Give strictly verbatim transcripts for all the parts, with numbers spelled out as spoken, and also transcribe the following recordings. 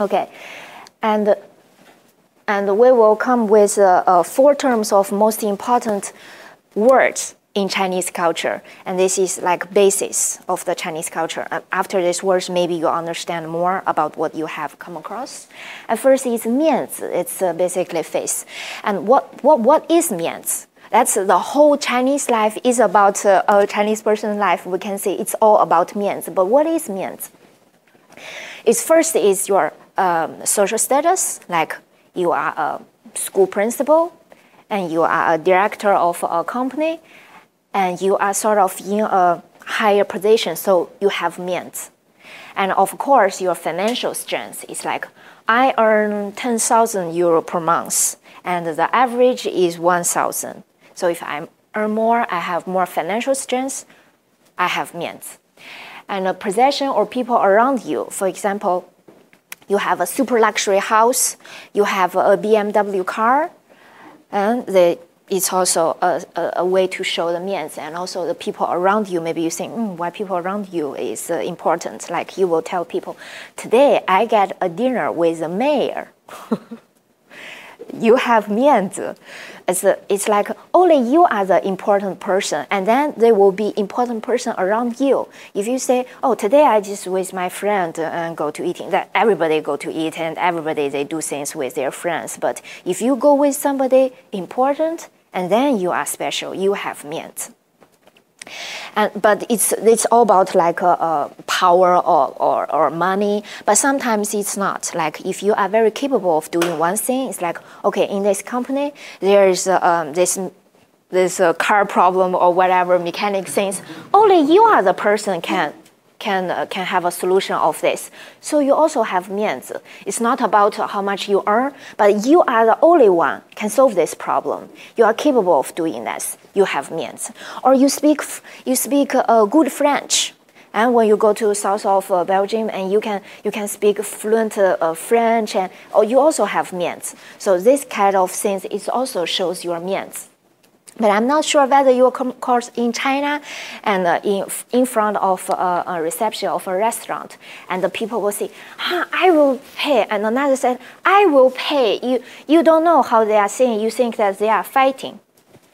Okay, and and we will come with uh, uh, four terms of most important words in Chinese culture, and this is like basis of the Chinese culture. And after these words, maybe you understand more about what you have come across. And first is mianzi. It's uh, basically face. And what what what is mianzi? That's the whole Chinese life is about uh, a Chinese person's life. We can say it's all about mianzi. But what is mianzi? It's first is your um, social status, like you are a school principal, and you are a director of a company, and you are sort of in a higher position, so you have mianzi. And of course, your financial strength is like, I earn ten thousand euro per month, and the average is one thousand. So if I earn more, I have more financial strength, I have mianzi. And a possession or people around you, for example, you have a super luxury house, you have a B M W car, and they, it's also a, a, a way to show the mianzi. And also the people around you, maybe you think, mm, why people around you is uh, important. Like you will tell people, today I get a dinner with the mayor. You have mianzi. It's, a, it's like only you are the important person, and then there will be important person around you. If you say, oh, today I just with my friend and go to eating, that everybody go to eat and everybody they do things with their friends. But if you go with somebody important, and then you are special, you have mianzi. And, but it's, it's all about like a, a power or, or, or money, but sometimes it's not. Like if you are very capable of doing one thing, it's like, okay, in this company, there's uh, um, this, this uh, car problem or whatever mechanic things, only you are the person can, can, uh, can have a solution of this. So you also have mianzi. It's not about how much you earn, but you are the only one can solve this problem. You are capable of doing this. You have mianzi. Or you speak, you speak uh, good French. And when you go to south of uh, Belgium, and you can, you can speak fluent uh, uh, French, and or you also have mianzi. So this kind of things, it also shows your mianzi. But I'm not sure whether your course in China and uh, in, in front of uh, a reception of a restaurant, and the people will say, huh, I will pay. And another said, I will pay. You, you don't know how they are saying. You think that they are fighting.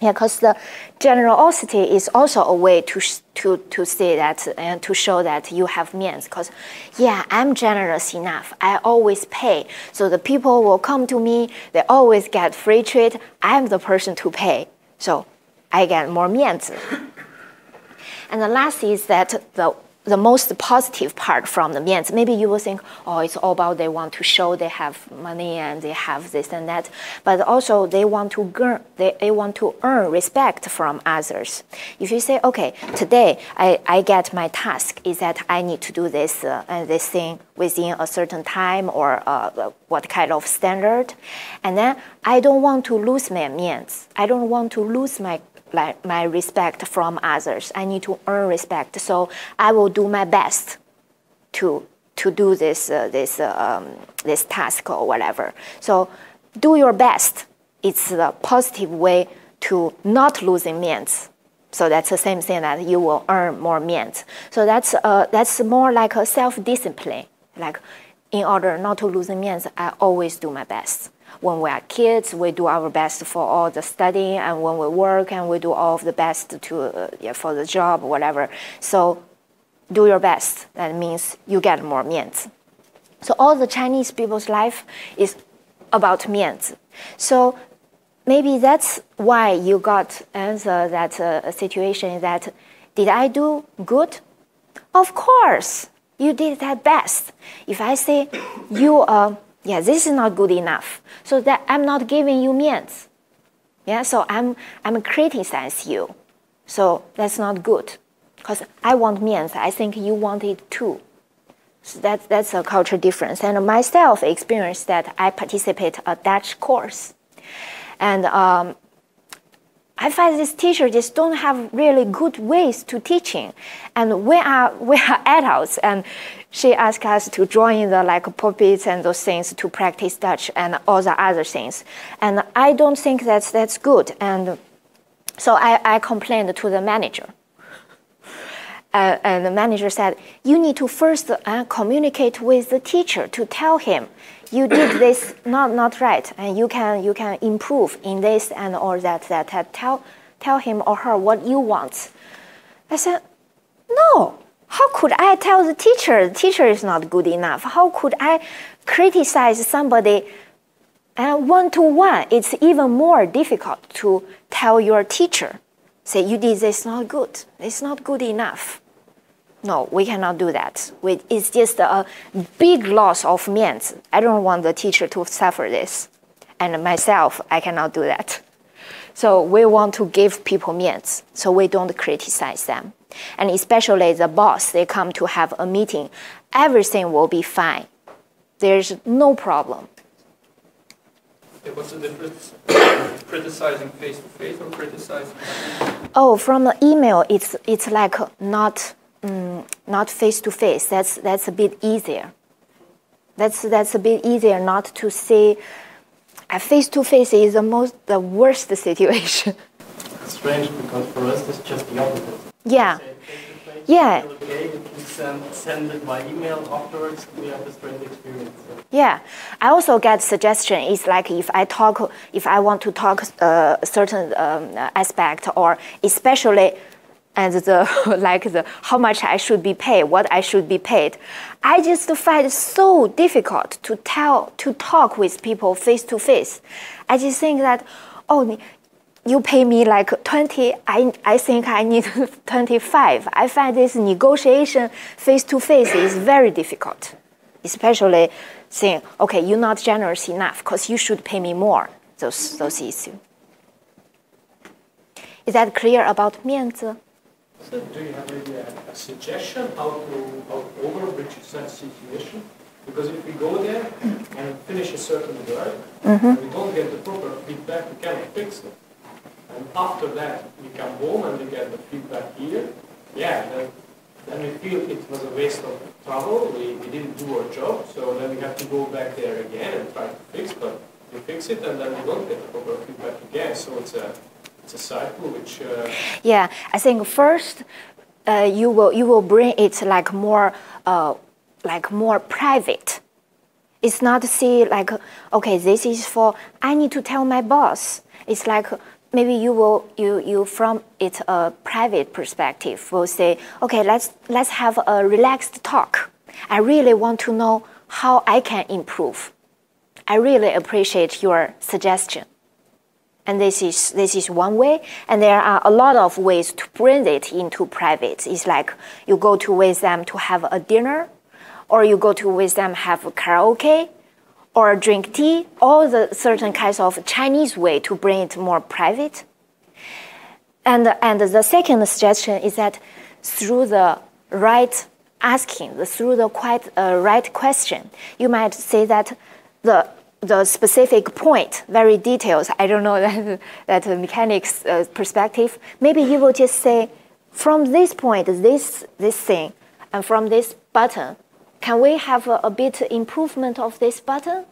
Yeah, because the generosity is also a way to, to, to say that and to show that you have mianzi. Because, yeah, I'm generous enough. I always pay. So the people will come to me. They always get free treat. I'm the person to pay. So I get more mianzi. And the last is that the, the most positive part from the mianzi. Maybe you will think, oh, it's all about they want to show they have money and they have this and that. But also they want to earn, they, they want to earn respect from others. If you say, okay, today I, I get my task is that I need to do this uh, and this thing within a certain time or uh, what kind of standard. And then I don't want to lose my mianzi. I don't want to lose my, like, my respect from others. I need to earn respect. So I will do my best to, to do this, uh, this, uh, um, this task or whatever. So do your best. It's the positive way to not losing mianzi. So that's the same thing that you will earn more mianzi. So that's, uh, that's more like a self-discipline. Like, in order not to lose mianzi, I always do my best. When we are kids, we do our best for all the studying, and when we work, and we do all of the best to, uh, yeah, for the job, whatever. So do your best. That means you get more mianzi. So all the Chinese people's life is about mianzi. So maybe that's why you got answer that uh, situation that, did I do good? Of course. You did that best. If I say, you, uh, yeah, this is not good enough, so that I'm not giving you mianzi. Yeah, so I'm, I'm criticizing you. So that's not good, because I want mianzi. I think you want it too. So that, that's a cultural difference. And myself experienced that. I participate a Dutch course. And um, I find these teachers just don't have really good ways to teaching. And we are, we are adults, and she asked us to join the like puppets and those things to practice Dutch and all the other things. And I don't think that's, that's good. And so I, I complained to the manager. uh, and the manager said, you need to first uh, communicate with the teacher to tell him you did this not not right, and you can you can improve in this and or that that, that. Tell tell him or her what you want. I said, no. How could I tell the teacher? The teacher is not good enough. How could I criticize somebody? And one-to-one, it's even more difficult to tell your teacher. Say, you did this not good. It's not good enough. No, we cannot do that. We, it's just a big loss of mianzi. I don't want the teacher to suffer this. And myself, I cannot do that. So we want to give people mianzi, so we don't criticize them. And especially the boss, they come to have a meeting. Everything will be fine. There's no problem. Okay, what's the difference? Criticizing face-to-face -face or criticizing? Oh, from the email, it's, it's like not face-to-face. Mm, -face. That's, that's a bit easier. That's, that's a bit easier not to say. Face-to-face -face is the, most, the worst situation. It's strange because for us it's just the opposite. Yeah, yeah. Send it by email afterwards. We have a strange experience. Yeah, I also get suggestion. It's like if I talk, if I want to talk a uh, certain um, aspect, or especially, and the like the how much I should be paid, what I should be paid. I just find it so difficult to tell to talk with people face to face. I just think that, oh, you pay me like twenty, I, I think I need twenty-five. I find this negotiation face-to-face is very difficult, especially saying, okay, you're not generous enough because you should pay me more, those, those issues. Is that clear about mianzi? So do you have maybe a, a suggestion how to how overbridge such situation? Because if we go there and finish a certain work, mm-hmm. and we don't get the proper feedback, we cannot fix it. And after that, we come home and we get the feedback here. Yeah, then, then we feel it was a waste of trouble. We, we didn't do our job, so then we have to go back there again and try to fix. But we fix it, and then we don't get the proper feedback again. So it's a it's a cycle which. Uh, yeah, I think first, uh, you will you will bring it like more uh, like more private. It's not see like okay, this is for I need to tell my boss. It's like. Maybe you will you you from it a private perspective will say, okay, let's let's have a relaxed talk. I really want to know how I can improve. I really appreciate your suggestion. And this is this is one way. And there are a lot of ways to bring it into private. It's like you go to with them to have a dinner, or you go to with them have a karaoke. Or drink tea, all the certain kinds of Chinese way to bring it more private. And, and the second suggestion is that through the right asking, through the quite, uh, right question, you might say that the, the specific point, very details, I don't know that, that the mechanics uh, perspective, maybe you will just say, from this point, this, this thing, and from this button, can we have a, a bit improvement of this button?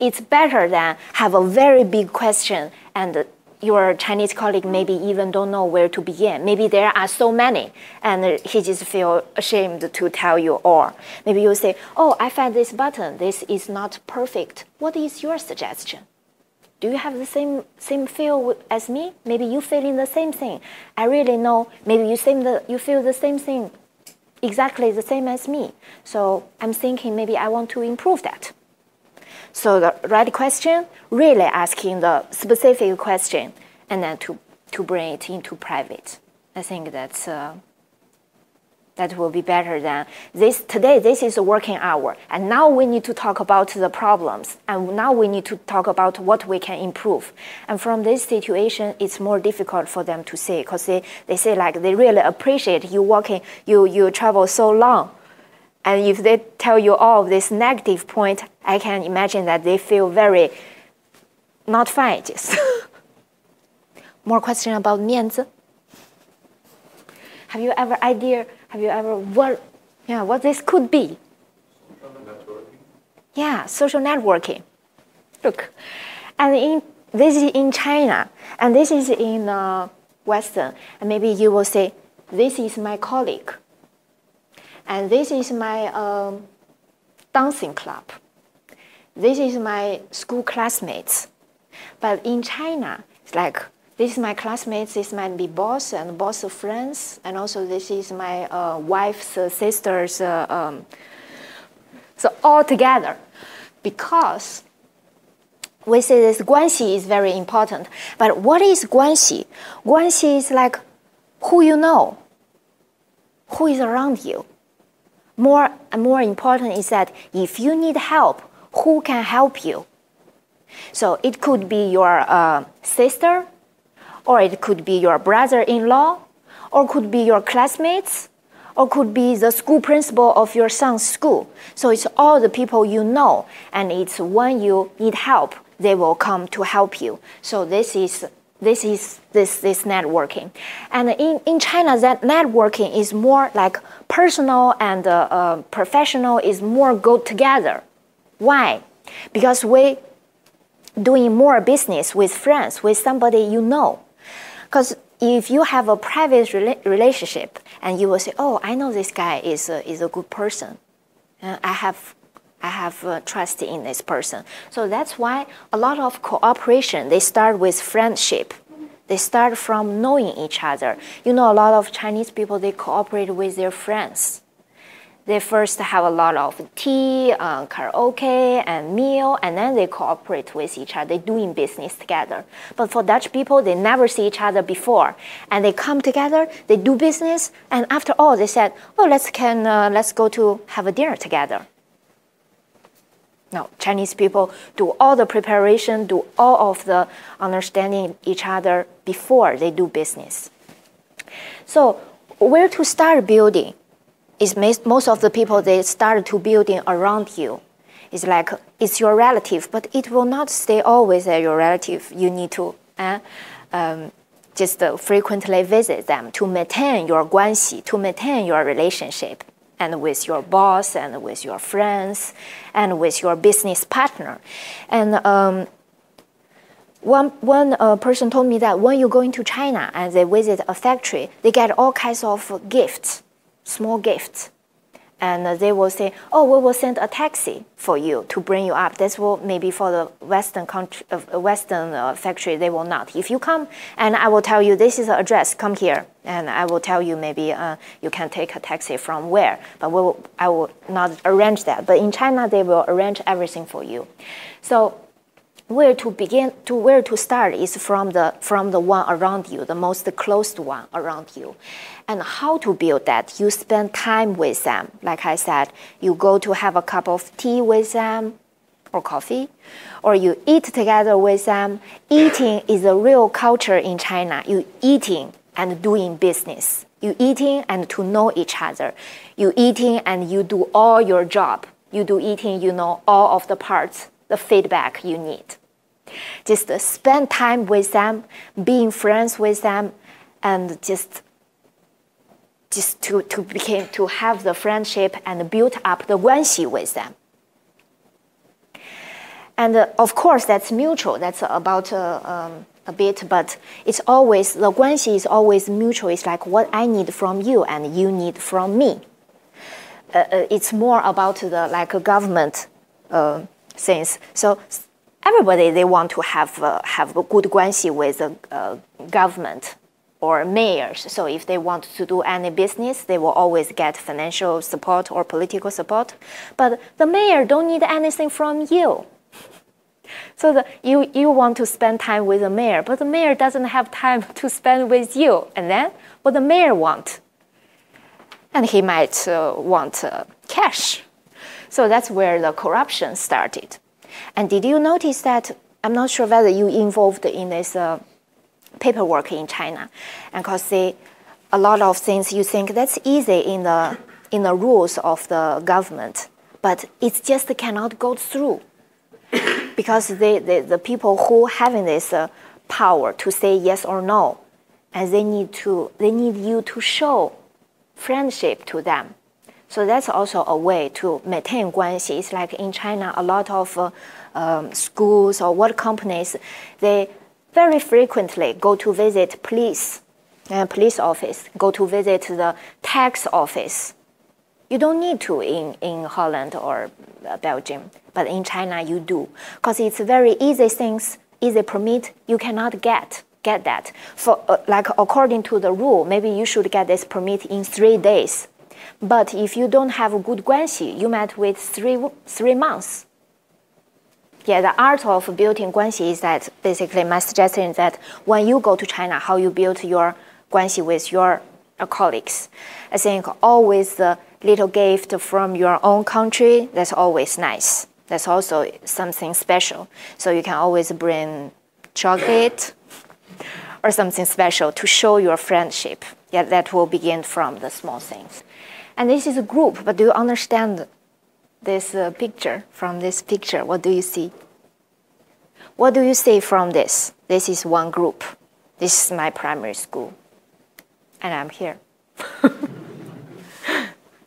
It's better than have a very big question and your Chinese colleague maybe even don't know where to begin. Maybe there are so many and he just feel ashamed to tell you all. Maybe you say, oh, I found this button. This is not perfect. What is your suggestion? Do you have the same, same feel as me? Maybe you feeling the same thing. I really know. Maybe you, same the, you feel the same thing. Exactly the same as me. So I'm thinking maybe I want to improve that. So the right question, really asking the specific question, and then to, to bring it into private. I think that's, uh, that will be better than this. Today, this is a working hour, and now we need to talk about the problems, and now we need to talk about what we can improve. And from this situation, it's more difficult for them to say, because they, they say like they really appreciate you walking, you, you travel so long. And if they tell you all of this negative point, I can imagine that they feel very not fine. Just more question about mianzi? Have you ever idea? Have you ever what? Yeah, what this could be? Social networking. Yeah, social networking. Look, and in this is in China, and this is in uh, Western, and maybe you will say, "This is my colleague," And this is my um, dancing club. This is my school classmates. But in China, it's like, this is my classmates, this might be boss and boss of friends, and also this is my uh, wife's uh, sister's, uh, um, so all together. Because we say this guanxi is very important. But what is guanxi? Guanxi is like who you know, who is around you. More and more important is that if you need help, who can help you? So it could be your uh, sister, or it could be your brother-in-law, or could be your classmates, or could be the school principal of your son's school. So it's all the people you know, and it's when you need help, they will come to help you. So this is this is this this networking. And in, in China, that networking is more like personal and uh, uh, professional is more go together. Why? Because we doing more business with friends, with somebody you know. Because if you have a private rela relationship and you will say, oh, I know this guy is a, is a good person. Uh, I have, I have uh, trust in this person. So that's why a lot of cooperation, they start with friendship. They start from knowing each other. You know, a lot of Chinese people, they cooperate with their friends. They first have a lot of tea, uh, karaoke, and meal, and then they cooperate with each other. They're doing business together. But for Dutch people, they never see each other before. And they come together, they do business, and after all, they said, oh, let's, can, uh, let's go to have a dinner together. No, Chinese people do all the preparation, do all of the understanding each other before they do business. So where to start building? Is most of the people, they start to building around you. It's like, it's your relative, but it will not stay always as your relative. You need to uh, um, just uh, frequently visit them to maintain your guanxi, to maintain your relationship, and with your boss, and with your friends, and with your business partner. And um, one, one uh, person told me that when you go into China and they visit a factory, they get all kinds of gifts. Small gifts, and they will say, oh, we will send a taxi for you to bring you up. That's what maybe for the Western country, uh, Western uh, factory, they will not. If you come, and I will tell you, this is the address, come here, and I will tell you maybe uh, you can take a taxi from where, but we will, I will not arrange that. But in China, they will arrange everything for you. So where to begin, to where to start is from the, from the one around you, the most closed one around you. And how to build that? You spend time with them. Like I said, you go to have a cup of tea with them, or coffee, or you eat together with them. Eating is a real culture in China. You eating and doing business. You eating and to know each other. You eating and you do all your job. You do eating, you know all of the parts, the feedback you need. Just spend time with them, being friends with them, and just just to, to, became, to have the friendship and build up the guanxi with them. And uh, of course, that's mutual. That's about uh, um, a bit, but it's always, the guanxi is always mutual. It's like what I need from you and you need from me. Uh, it's more about the like a government uh, things. So everybody, they want to have, uh, have a good guanxi with the uh, government or mayors. So if they want to do any business, they will always get financial support or political support. But the mayor don't need anything from you. So the, you, you want to spend time with the mayor, but the mayor doesn't have time to spend with you. And then what the mayor want? And he might uh, want uh, cash. So that's where the corruption started. And did you notice that, I'm not sure whether you involved in this uh, paperwork in China, and because they, a lot of things you think that's easy in the in the rules of the government, but it just cannot go through because they, they, the people who having this uh, power to say yes or no, and they need to they need you to show friendship to them. So that's also a way to maintain guanxi. It's like in China, a lot of uh, um, schools or what companies, they very frequently go to visit police, uh, police office, go to visit the tax office. You don't need to in, in Holland or Belgium, but in China you do, because it's very easy things, easy permit, you cannot get. Get that for uh, like according to the rule, maybe you should get this permit in three days, but if you don't have a good guanxi, you might wait three three months. Yeah, the art of building guanxi is that basically my suggestion is that when you go to China, how you build your guanxi with your uh, colleagues. I think always the little gift from your own country, that's always nice. That's also something special. So you can always bring chocolate. Or something special to show your friendship. Yeah, that will begin from the small things. And this is a group, but do you understand this uh, picture? From this picture, what do you see? What do you see from this? This is one group. This is my primary school. And I'm here.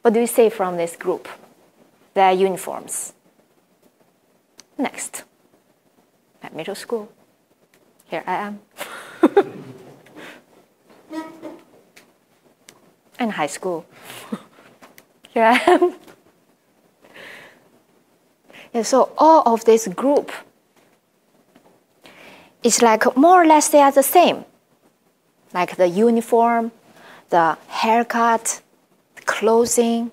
What do you see from this group? Their uniforms. Next. At middle school. Here I am. In high school. Here I am. And so all of this group, it's like more or less they are the same. Like the uniform, the haircut, the clothing,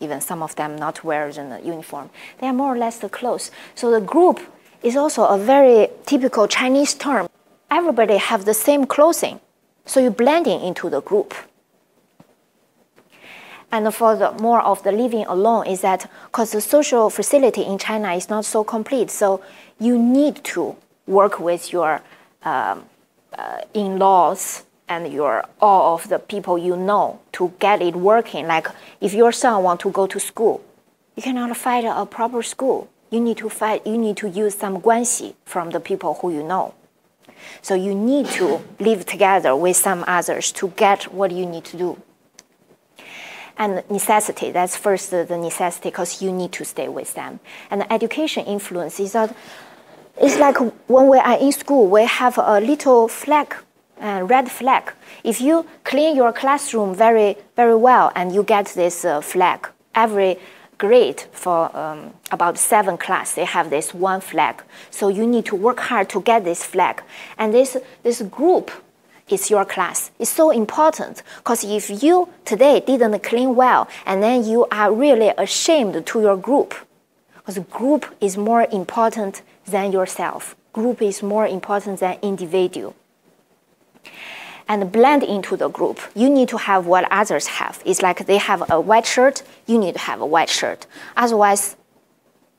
even some of them not wearing the uniform. They are more or less the clothes. So the group is also a very typical Chinese term. Everybody have the same clothing, so you're blending into the group. And for the more of the living alone is that because the social facility in China is not so complete, so you need to work with your um, uh, in-laws and your all of the people you know to get it working. Like if your son wants to go to school, you cannot find a proper school. You need to find, you need to use some guanxi from the people who you know. So you need to live together with some others to get what you need to do. And necessity, that's first the necessity, because you need to stay with them. And the education influence is that it's like when we are in school, we have a little flag, a uh, red flag. If you clean your classroom very, very well and you get this uh, flag, every grade for um, about seven class, they have this one flag. So you need to work hard to get this flag. And this, this group is your class. It's so important, because if you today didn't clean well, and then you are really ashamed to your group, because group is more important than yourself. Group is more important than individual. And blend into the group. You need to have what others have. It's like they have a white shirt, you need to have a white shirt. Otherwise,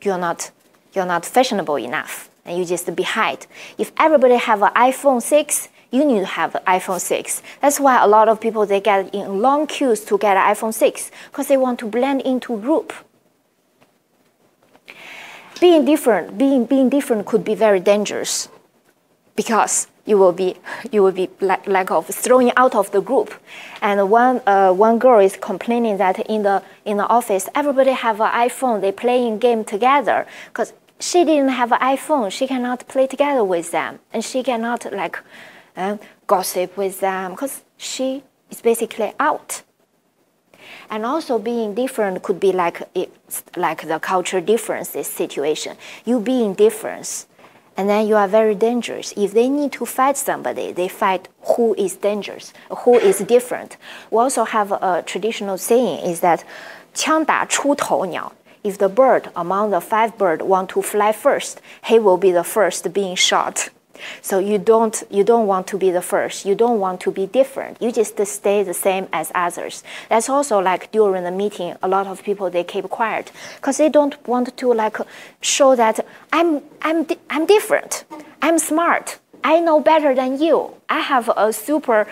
you're not, you're not fashionable enough, and you just behind. If everybody have an iPhone six, you need to have an iPhone six. That's why a lot of people, they get in long queues to get an iPhone six, because they want to blend into group. Being different, being, being different could be very dangerous, because you will be, you will be lack, lack of throwing out of the group. And one, uh, one girl is complaining that in the, in the office, everybody have an iPhone, they playing game together. Because she didn't have an iPhone, she cannot play together with them. And she cannot like uh, gossip with them, because she is basically out. And also being different could be like, it's like the culture differences situation. You being different. And then you are very dangerous. If they need to fight somebody, they fight who is dangerous, who is different. We also have a traditional saying is that 枪打出头鸟. If the bird among the five birds want to fly first, he will be the first being shot. So you don't, you don't want to be the first. You don't want to be different. You just stay the same as others. That's also like during the meeting, a lot of people, they keep quiet because they don't want to like show that I'm, I'm, I'm different. I'm smart. I know better than you. I have a super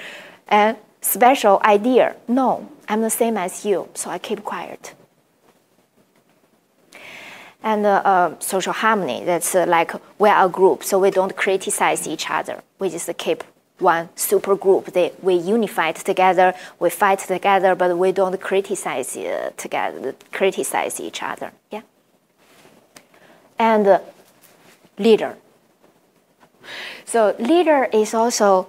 uh, special idea. No, I'm the same as you. So I keep quiet. And uh, uh, social harmony, that's uh, like we are a group, so we don't criticize each other. We just keep one super group. They, we unify together, we fight together, but we don't criticize, uh, together, criticize each other. Yeah. And uh, leader. So leader is also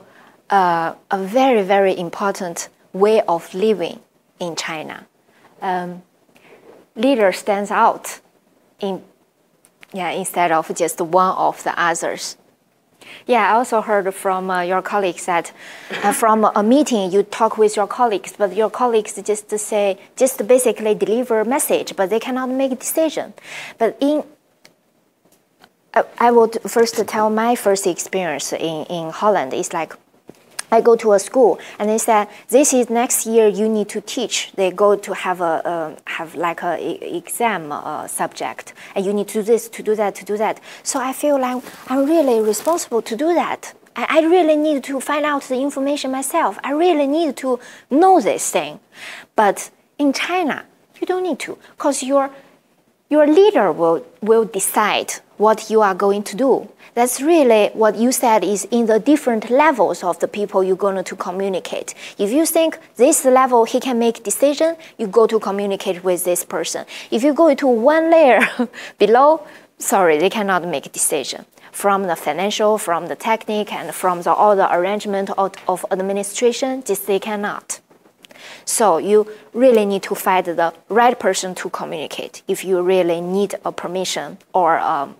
uh, a very, very important way of living in China. Um, leader stands out in, yeah, instead of just one of the others. Yeah, I also heard from uh, your colleagues that uh, from a meeting you talk with your colleagues, but your colleagues just say, just basically deliver a message, but they cannot make a decision. But in, I, I would first tell my first experience in, in Holland. It's like I go to a school and they said, this is next year you need to teach. They go to have a uh, have like a, a exam uh, subject, and you need to do this, to do that, to do that. So I feel like I'm really responsible to do that. I, I really need to find out the information myself. I really need to know this thing. But in China, you don't need to, because your your leader will will decide what you are going to do. That's really what you said is in the different levels of the people you're going to communicate. If you think this level he can make decision, you go to communicate with this person. If you go to one layer below, sorry, they cannot make a decision. From the financial, from the technique, and from the, all the arrangement of, of administration, just they cannot. So you really need to find the right person to communicate if you really need a permission or um,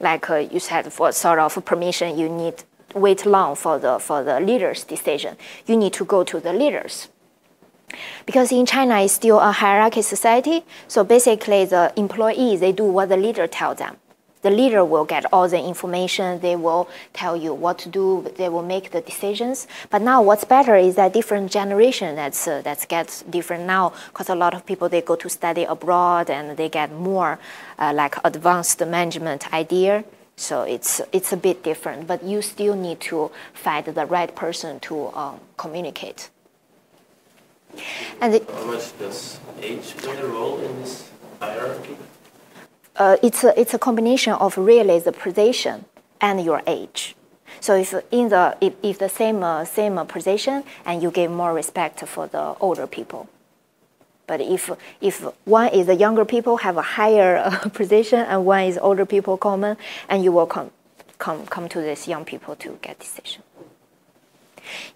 like uh, you said, for sort of permission, you need wait long for the for the leader's decision. You need to go to the leaders, because in China it's still a hierarchy society. So basically, the employees, they do what the leader tells them. The leader will get all the information. They will tell you what to do. They will make the decisions. But now, what's better is that different generation that's uh, that gets different now, because a lot of people they go to study abroad and they get more uh, like advanced management idea. So it's it's a bit different. But you still need to find the right person to um, communicate. And how much does age play a role in this hierarchy? Uh, it's, a, it's a combination of really the position and your age. So if in the, if, if the same, uh, same position, and you give more respect for the older people. But if, if one is the younger people have a higher uh, position and one is older people common, and you will come, come, come to these young people to get decision.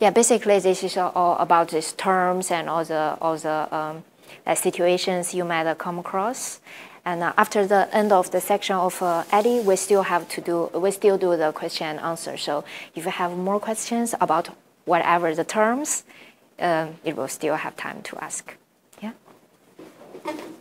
Yeah, basically this is all about these terms and all the, all the um, uh, situations you might uh, come across. And after the end of the section of uh, Eddie, we still have to do, we still do the question and answer. So if you have more questions about whatever the terms, um, it will still have time to ask. Yeah?